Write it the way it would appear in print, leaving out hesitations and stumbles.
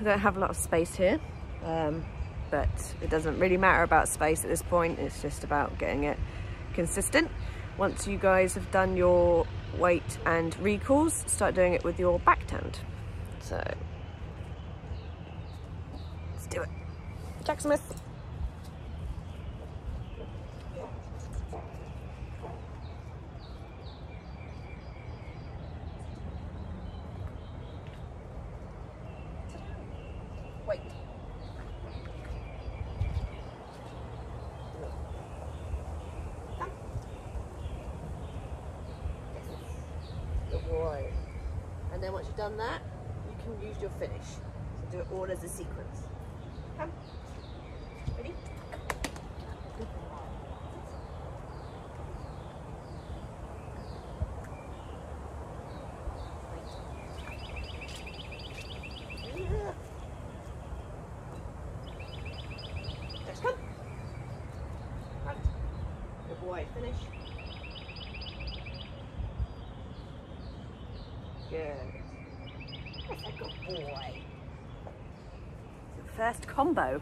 I don't have a lot of space here, but it doesn't really matter about space at this point. It's just about getting it consistent. Once you guys have done your weight and recalls, start doing it with your backtand. So let's do it. Jack Smith. And then once you've done that, you can use your finish. So do it all as a sequence. Come. Ready? Next, come. Right. Good boy, finish. Good. That's a good boy. First combo.